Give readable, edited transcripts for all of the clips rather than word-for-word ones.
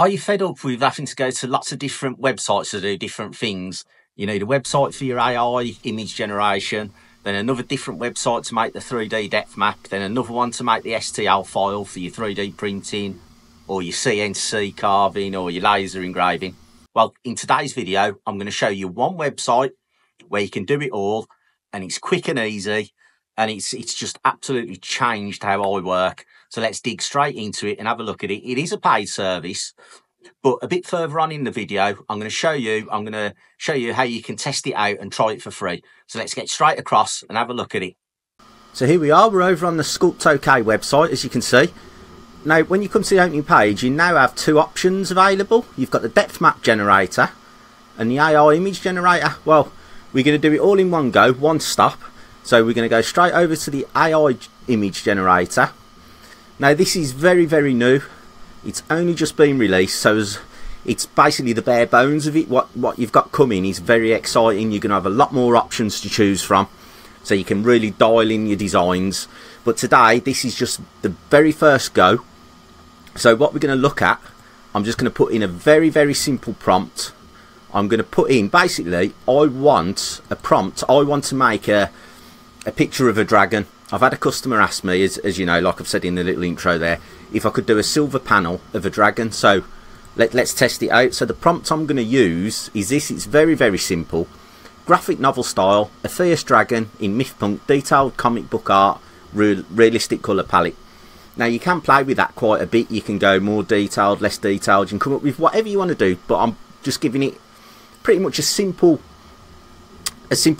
Are you fed up with having to go to lots of different websites to do different things? You need a website for your AI image generation, then another different website to make the 3D depth map, then another one to make the STL file for your 3D printing, or your CNC carving, or your laser engraving. Well, in today's video, I'm going to show you one website where you can do it all, and it's quick and easy, and it's just absolutely changed how I work. So let's dig straight into it and have a look at it. It is a paid service, but a bit further on in the video, I'm going to show you how you can test it out and try it for free. So let's get straight across and have a look at it. So here we are, we're over on the SculptOK website, as you can see. Now, when you come to the opening page, you now have two options available. You've got the depth map generator and the AI image generator. Well, we're going to do it all in one go, one stop. So we're going to go straight over to the AI image generator. Now, this is very, very new. It's only just been released, so it's basically the bare bones of it. What you've got coming is very exciting. You're going to have a lot more options to choose from, so you can really dial in your designs. But today, this is just the very first go. So what we're going to look at, I'm just going to put in a very, very simple prompt. I'm going to put in, basically, I want a prompt. I want to make a picture of a dragon. I've had a customer ask me, as you know, like I've said in the little intro there, if I could do a silver panel of a dragon. So let's test it out. So the prompt I'm going to use is this. It's very, very simple. Graphic novel style, a fierce dragon in myth punk, detailed comic book art, realistic colour palette. Now, you can play with that quite a bit. You can go more detailed, less detailed. You can come up with whatever you want to do, but I'm just giving it pretty much a simple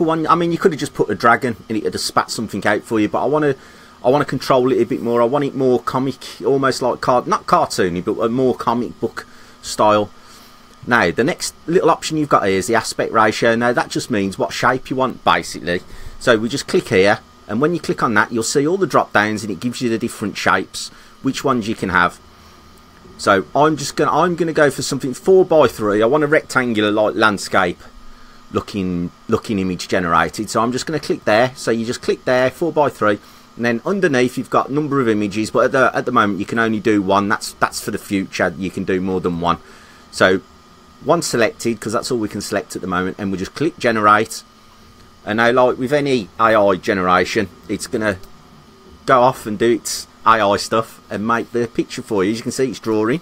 one. I mean, you could have just put a dragon and it would have spat something out for you, but I want to control it a bit more. I want it more comic, almost like not cartoony, but a more comic book style. Now, the next little option you've got here is the aspect ratio. Now, that just means what shape you want, basically. So we just click here, and when you click on that, you'll see all the drop downs, and it gives you the different shapes, which ones you can have. So I'm gonna go for something 4x3. I want a rectangular, like landscape looking image generated. So I'm just going to click there. So you just click there, 4x3, and then underneath you've got number of images, but at the moment you can only do one. That's for the future. You can do more than one. So one selected, because that's all we can select at the moment, and we just click generate. And now, like with any AI generation, it's going to go off and do its AI stuff and make the picture for you. As you can see, it's drawing,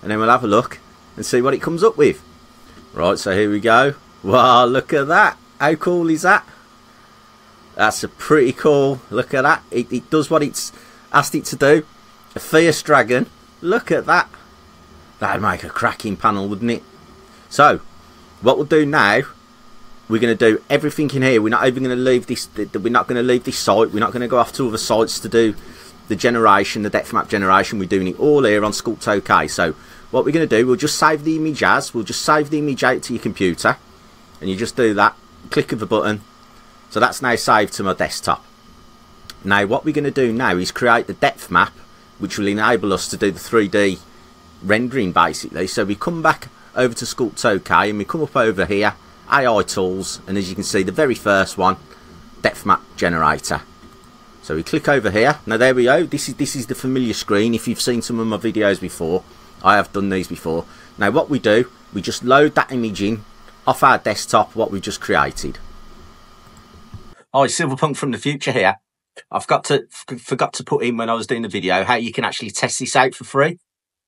and then we'll have a look and see what it comes up with. Right, so here we go. Wow, look at that. How cool is that? That's a pretty cool, look at that. It does what it's asked it to do. A fierce dragon. Look at that. That'd make a cracking panel, wouldn't it? So, what we'll do now, we're going to do everything in here. We're not even going to leave this, we're not going to leave this site. We're not going to go off to other sites to do the generation, the depth map generation. We're doing it all here on SculptOK. So, what we're going to do, we'll just save the image as. We'll just save the image out to your computer. And you just do that click of a button. So that's now saved to my desktop. Now what we're going to do now is create the depth map, which will enable us to do the 3D rendering, basically. So we come back over to SculptOK, and we come up over here, AI tools, and as you can see, the very first one, depth map generator. So we click over here. Now there we go. This is the familiar screen. If you've seen some of my videos before, I have done these before. Now what we do, we just load that image in off our desktop, what we've just created. Oh, it's Silver Punk from the future here. I've forgot to put in when I was doing the video how you can actually test this out for free.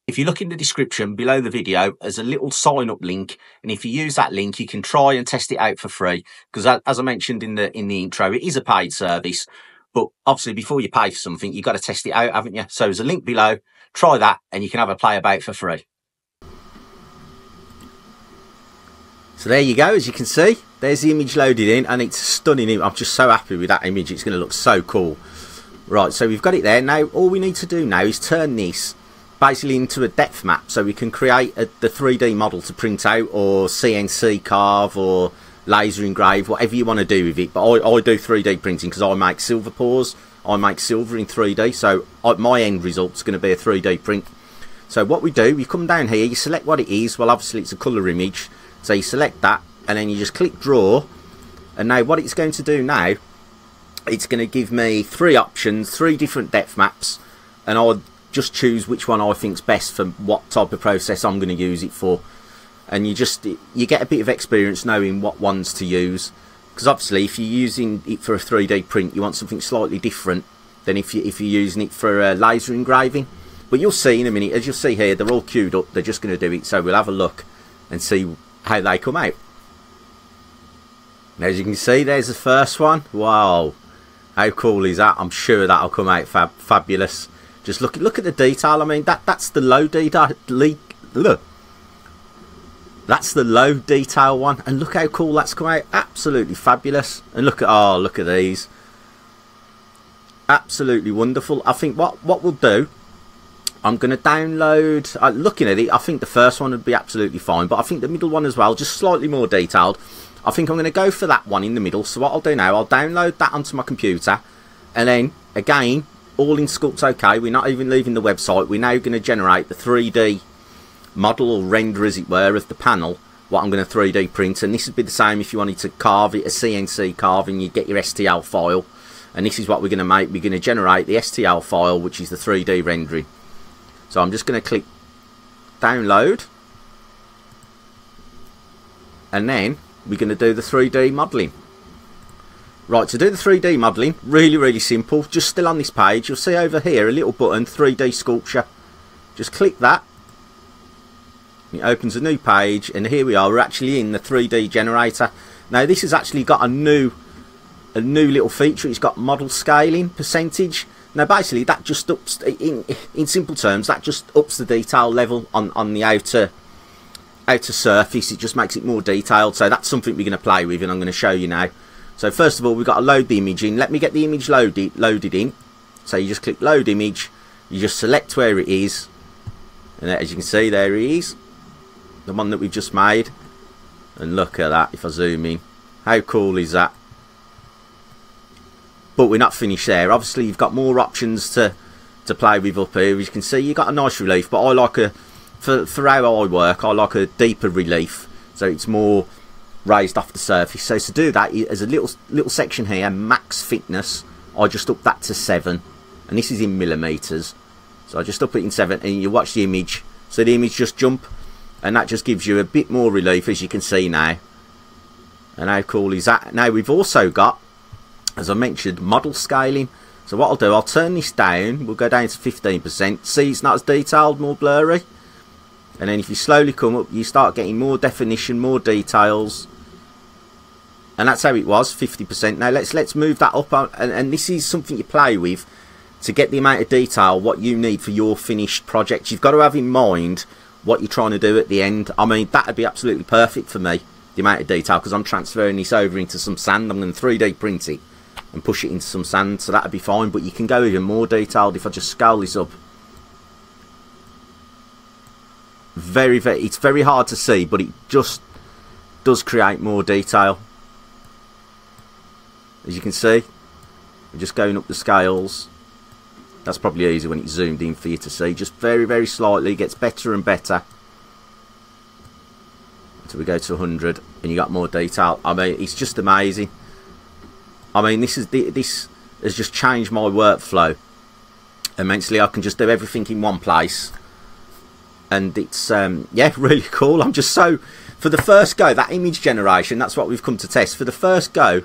If you look in the description below the video, there's a little sign up link, and if you use that link, you can try and test it out for free. Because as I mentioned in the intro, it is a paid service, but obviously before you pay for something, you've got to test it out, haven't you? So there's a link below. Try that, and you can have a play about for free. So there you go, as you can see, there's the image loaded in, and it's stunning. I'm just so happy with that image. It's going to look so cool. Right, so we've got it there. Now, all we need to do now is turn this basically into a depth map, so we can create the 3D model to print out, or CNC carve, or laser engrave, whatever you want to do with it. But I do 3D printing because I make silver paws. I make silver in 3D, so my end result's going to be a 3D print. So what we do, we come down here, you select what it is. Well, obviously it's a colour image. So you select that, and then you just click draw, and now what it's going to do now, it's going to give me three options, three different depth maps, and I'll just choose which one I think's best for what type of process I'm going to use it for, and you get a bit of experience knowing what ones to use, because obviously if you're using it for a 3D print, you want something slightly different than if you're using it for laser engraving. But you'll see in a minute, as you'll see here, they're all queued up, they're just going to do it, so we'll have a look and see how they come out. And as you can see, there's the first one. Wow, how cool is that? I'm sure that'll come out fabulous. Just look at the detail. I mean, that's the low detail. Look, that's the low detail one, and look how cool that's come out. Absolutely fabulous. And look at these. Absolutely wonderful. I think what we'll do, I'm going to download, looking at it, I think the first one would be absolutely fine, but I think the middle one as well, just slightly more detailed. I think I'm going to go for that one in the middle. So what I'll do now, I'll download that onto my computer, and then again, all in SculptOK, we're not even leaving the website, we're now going to generate the 3D model or render, as it were, of the panel, what I'm going to 3D print. And this would be the same if you wanted to carve it, a CNC carving, you'd get your STL file, and this is what we're going to make. We're going to generate the STL file, which is the 3D rendering. So I'm just going to click download, and then we're going to do the 3D modelling. Right, to do the 3D modelling, really simple. Just still on this page, you'll see over here a little button, 3D sculpture. Just click that. It opens a new page, and here we are. We're actually in the 3D generator. Now this has actually got a new little feature. It's got model scaling percentage. Now basically that just ups, in simple terms, that just ups the detail level on the outer surface. It just makes it more detailed, so that's something we're going to play with, and I'm going to show you now. So first of all, we've got to load the image in. Let me get the image loaded in. So you just click load image, you just select where it is, and as you can see, there it is, the one that we've just made. And look at that, if I zoom in, how cool is that? But we're not finished there. Obviously, you've got more options to play with up here. As you can see, you've got a nice relief, but I like for how I work, I like a deeper relief, so it's more raised off the surface. So to do that, there's a little section here, max thickness. I just up that to 7, and this is in millimeters. So I just up it in 7, and you watch the image. So the image just jump, and that just gives you a bit more relief, as you can see now. And how cool is that? Now we've also got, as I mentioned, model scaling. So what I'll do, I'll turn this down, we'll go down to 15%. See, it's not as detailed, more blurry. And then if you slowly come up, you start getting more definition, more details. And that's how it was, 50%. Now let's move that up, and this is something you play with to get the amount of detail what you need for your finished project. You've got to have in mind what you're trying to do at the end. I mean, that would be absolutely perfect for me, the amount of detail, because I'm transferring this over into some sand. I'm going to 3D print it and push it into some sand, so that'd be fine. But you can go even more detailed if I just scale this up. Very it's very hard to see, but it just does create more detail. As you can see, I'm just going up the scales. That's probably easier when it's zoomed in for you to see. Just very slightly, it gets better and better. So we go to 100, and you got more detail. I mean, it's just amazing. I mean, this has just changed my workflow immensely. I can just do everything in one place, and it's yeah, really cool. I'm just so, for the first go, that image generation, that's what we've come to test. For the first go,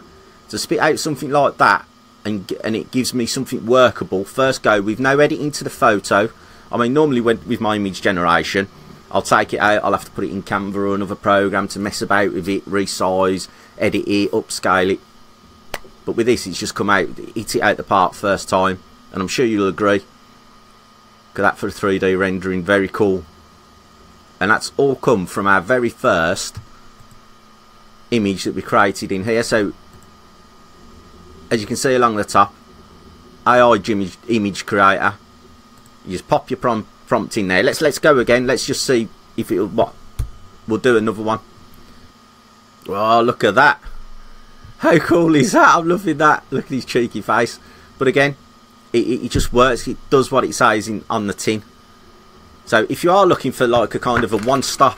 to spit out something like that, and it gives me something workable. First go, with no editing to the photo. I mean, normally with my image generation, I'll take it out, I'll have to put it in Canva or another program to mess about with it, resize, edit it, upscale it. But with this, it's just come out, hit it out the park first time, and I'm sure you'll agree. Look at that for a 3D rendering, very cool. And that's all come from our very first image that we created in here. So, as you can see along the top, AI image creator. You just pop your prompt in there. Let's go again. Let's just see if it'll what. We'll do another one. Oh, look at that. How cool is that? I'm loving that. Look at his cheeky face. But again, it just works. It does what it says on the tin. So if you are looking for like a kind of a one-stop,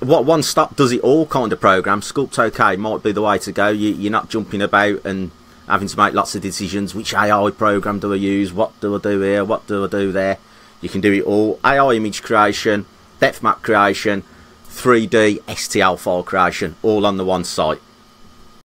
what one-stop does it all kind of program, SculptOK might be the way to go. You're not jumping about and having to make lots of decisions. Which AI program do I use? What do I do here? What do I do there? You can do it all. AI image creation, depth map creation, 3D STL file creation, all on the one site.